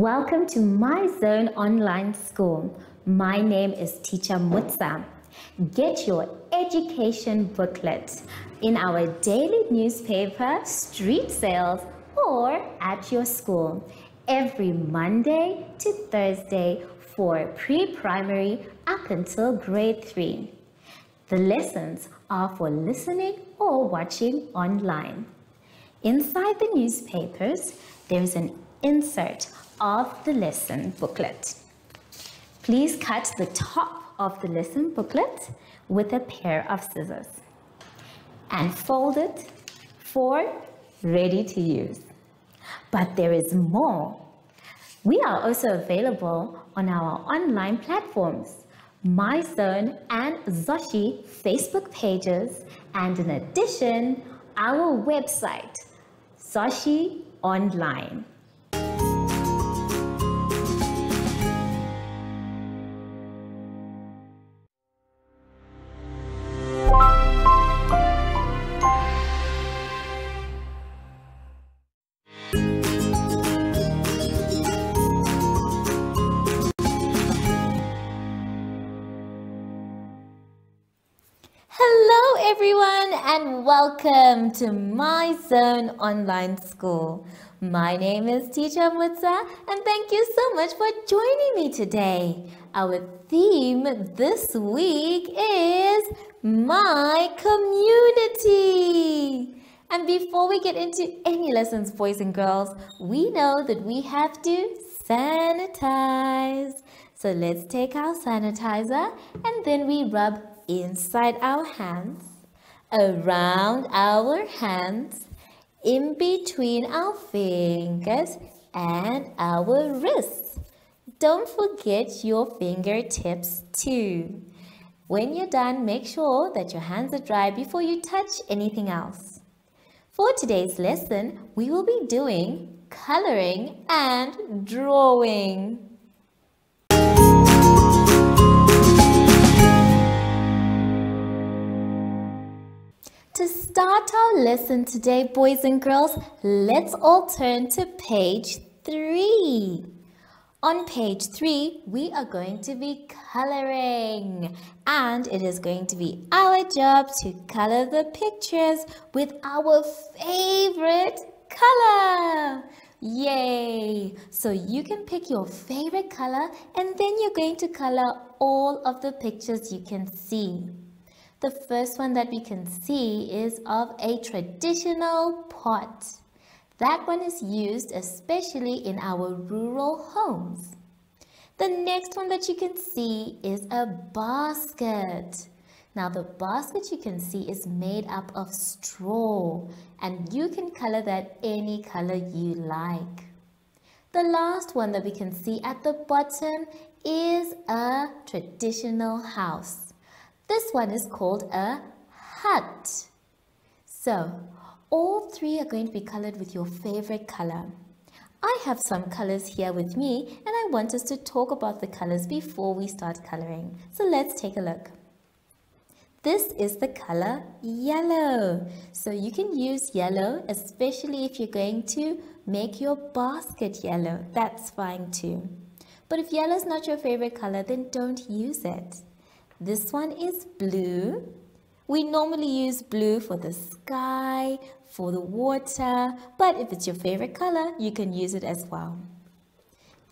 Welcome to My Zone Online School. My name is Teacher Mutsa. Get your education booklet in our daily newspaper, street sales, or at your school every Monday to Thursday for pre-primary up until grade 3. The lessons are for listening or watching online. Inside the newspapers, there is an insert of the lesson booklet. Please cut the top of the lesson booklet with a pair of scissors and fold it for ready to use. But there is more. We are also available on our online platforms, MyZone and Sashi Facebook pages, and in addition, our website, Sashi Online. Hello everyone and welcome to My Zone Online School. My name is Teacher Mutsa and thank you so much for joining me today. Our theme this week is My Community. And before we get into any lessons, boys and girls, we know that we have to sanitize. So let's take our sanitizer and then we rub inside our hands, around our hands, in between our fingers and our wrists. Don't forget your fingertips too. When you're done, make sure that your hands are dry before you touch anything else. For today's lesson, we will be doing coloring and drawing. To start our lesson today, boys and girls, let's all turn to page 3. On page 3, we are going to be coloring, and it is going to be our job to color the pictures with our favorite color. Yay! So you can pick your favorite color, and then you're going to color all of the pictures you can see. The first one that we can see is of a traditional pot. That one is used especially in our rural homes. The next one that you can see is a basket. Now the basket you can see is made up of straw, and you can color that any color you like. The last one that we can see at the bottom is a traditional house. This one is called a hut. So, all three are going to be colored with your favorite color. I have some colors here with me, and I want us to talk about the colors before we start coloring. So let's take a look. This is the color yellow. So you can use yellow, especially if you're going to make your basket yellow. That's fine too. But if yellow is not your favorite color, then don't use it. This one is blue. We normally use blue for the sky, for the water, but if it's your favorite color, you can use it as well.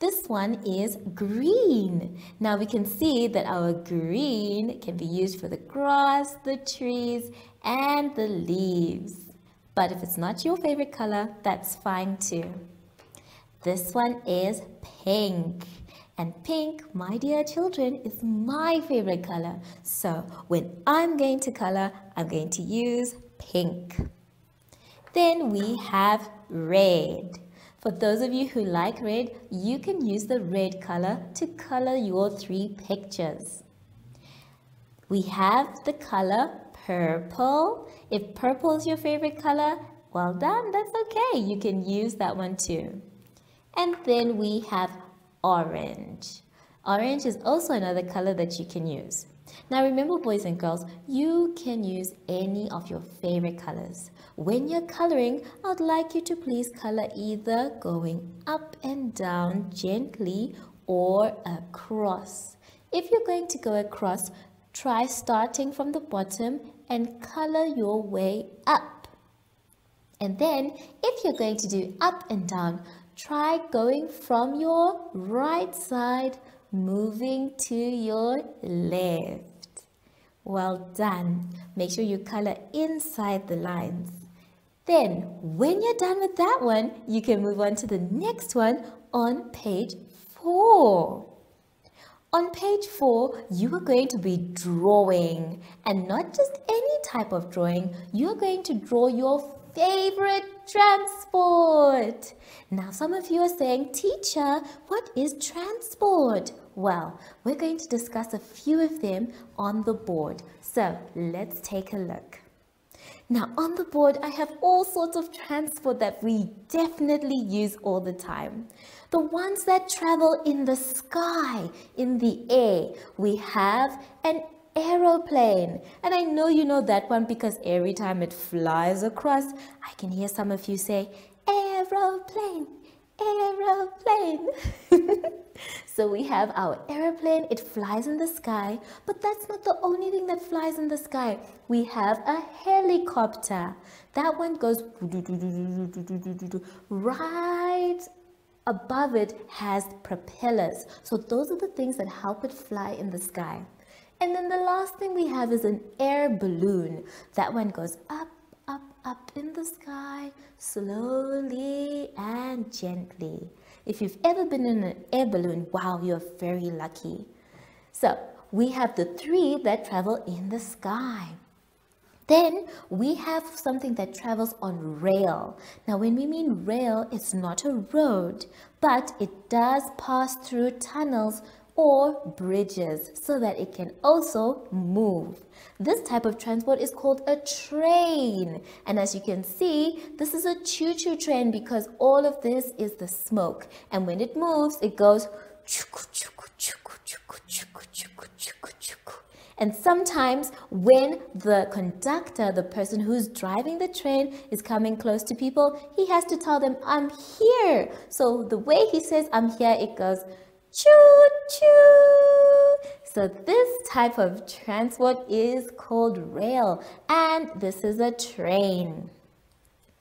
This one is green. Now we can see that our green can be used for the grass, the trees, and the leaves. But if it's not your favorite color, that's fine too. This one is pink. And pink, my dear children, is my favorite color. So when I'm going to color, I'm going to use pink. Then we have red. For those of you who like red, you can use the red color to color your three pictures. We have the color purple. If purple is your favorite color, well done, that's okay. You can use that one too. And then we have orange. Orange is also another color that you can use. Now remember, boys and girls, you can use any of your favorite colors. When you're coloring, I'd like you to please color either going up and down gently or across. If you're going to go across, try starting from the bottom and color your way up. And then if you're going to do up and down, try going from your right side, moving to your left. Well done. Make sure you color inside the lines. Then when you're done with that one, you can move on to the next one on page 4. On page 4, you are going to be drawing, and not just any type of drawing. You are going to draw your favorite transport. Now some of you are saying, teacher, what is transport? Well, we're going to discuss a few of them on the board. So let's take a look. Now on the board, I have all sorts of transport that we definitely use all the time. The ones that travel in the sky, in the air. We have an aeroplane, and I know you know that one because every time it flies across, I can hear some of you say, aeroplane, aeroplane. So we have our aeroplane, it flies in the sky, but that's not the only thing that flies in the sky. We have a helicopter. That one goes right above, it has propellers. So those are the things that help it fly in the sky. And then the last thing we have is an air balloon. That one goes up, up, up in the sky, slowly and gently. If you've ever been in an air balloon, wow, you're very lucky. So we have the three that travel in the sky. Then we have something that travels on rail. Now when we mean rail, it's not a road, but it does pass through tunnels or bridges so that it can also move. This type of transport is called a train. And as you can see, this is a choo-choo train because all of this is the smoke. And when it moves, it goes chuku, chuku, chuku, chuku, chuku, chuku, chuku, chuku. And sometimes when the conductor, the person who's driving the train, is coming close to people, he has to tell them, I'm here. So the way he says, I'm here, it goes choo choo. So this type of transport is called rail, and this is a train.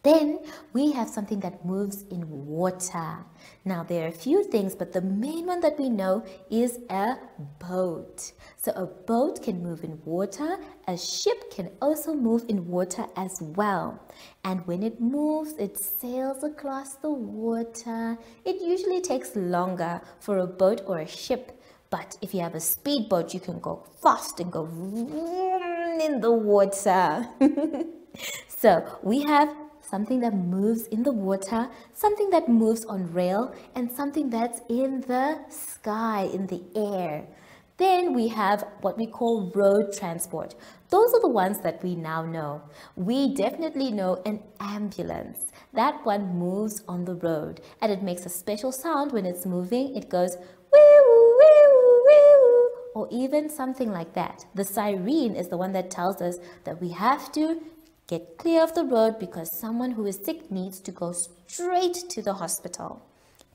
Then we have something that moves in water. Now there are a few things, but the main one that we know is a boat. So a boat can move in water, a ship can also move in water as well. And when it moves, it sails across the water. It usually takes longer for a boat or a ship, but if you have a speedboat, you can go fast and go in the water. So we have something that moves in the water, something that moves on rail, and something that's in the sky, in the air. Then we have what we call road transport. Those are the ones that we now know. We definitely know an ambulance. That one moves on the road, and it makes a special sound when it's moving. It goes wee-woo, wee-woo, wee-woo, or even something like that. The siren is the one that tells us that we have to get clear of the road because someone who is sick needs to go straight to the hospital.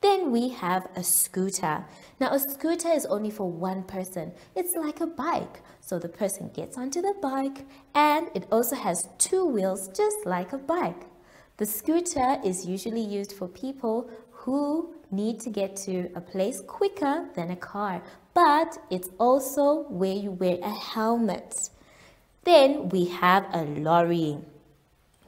Then we have a scooter. Now a scooter is only for one person. It's like a bike. So the person gets onto the bike, and it also has two wheels just like a bike. The scooter is usually used for people who need to get to a place quicker than a car, but it's also where you wear a helmet. Then we have a lorry.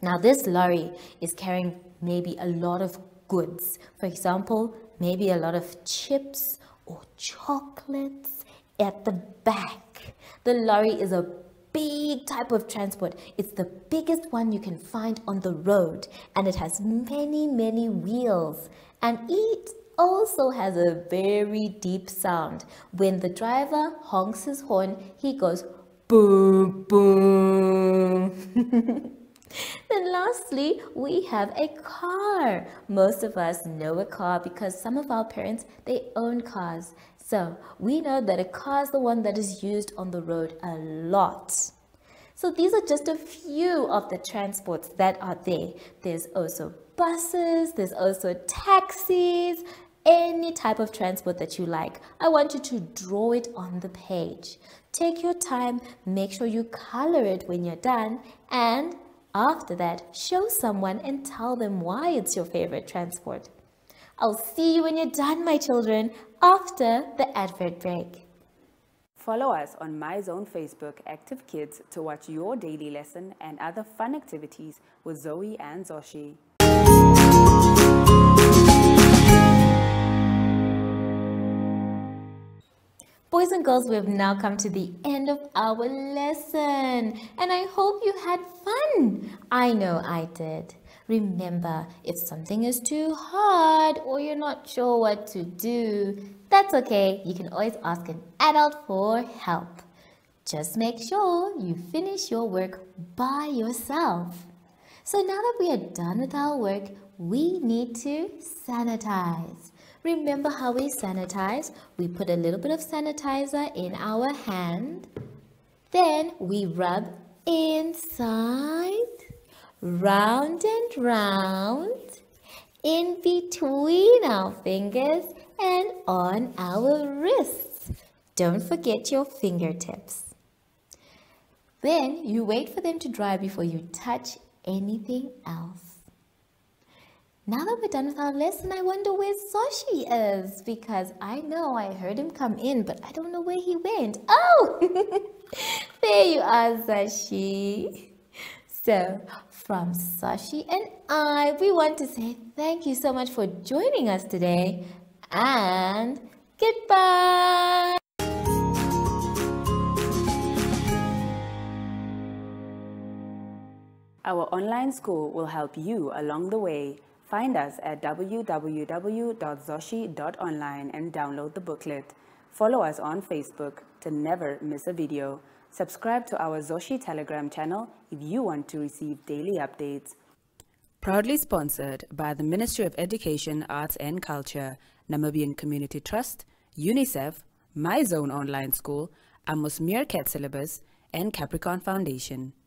Now this lorry is carrying maybe a lot of goods. For example, maybe a lot of chips or chocolates at the back. The lorry is a big type of transport. It's the biggest one you can find on the road, and it has many, many wheels, and it also has a very deep sound. When the driver honks his horn, he goes boom, boom. Then lastly, we have a car. Most of us know a car because some of our parents, they own cars. So we know that a car is the one that is used on the road a lot. So these are just a few of the transports that are there. There's also buses, there's also taxis, any type of transport that you like. I want you to draw it on the page. Take your time, make sure you color it when you're done, and after that, show someone and tell them why it's your favorite transport. I'll see you when you're done, my children, after the advert break. Follow us on MyZone Facebook Active Kids to watch your daily lesson and other fun activities with Zoe and Sashi. Boys and girls, we have now come to the end of our lesson, and I hope you had fun. I know I did. Remember, if something is too hard or you're not sure what to do, that's okay. You can always ask an adult for help. Just make sure you finish your work by yourself. So now that we are done with our work, we need to sanitize. Remember how we sanitize? We put a little bit of sanitizer in our hand. Then we rub inside. Round and round, in between our fingers and on our wrists. Don't forget your fingertips. Then you wait for them to dry before you touch anything else. Now that we're done with our lesson, I wonder where Sashi is, because I know I heard him come in, but I don't know where he went. Oh, there you are, Sashi. So, from Sashi and I, we want to say thank you so much for joining us today, and goodbye! Our online school will help you along the way. Find us at www.sashi.online and download the booklet. Follow us on Facebook to never miss a video. Subscribe to our Sashi Telegram channel if you want to receive daily updates. Proudly sponsored by the Ministry of Education, Arts and Culture, Namibian Community Trust, UNICEF, My Zone Online School, Amos Mirkat Syllabus, and Capricorn Foundation.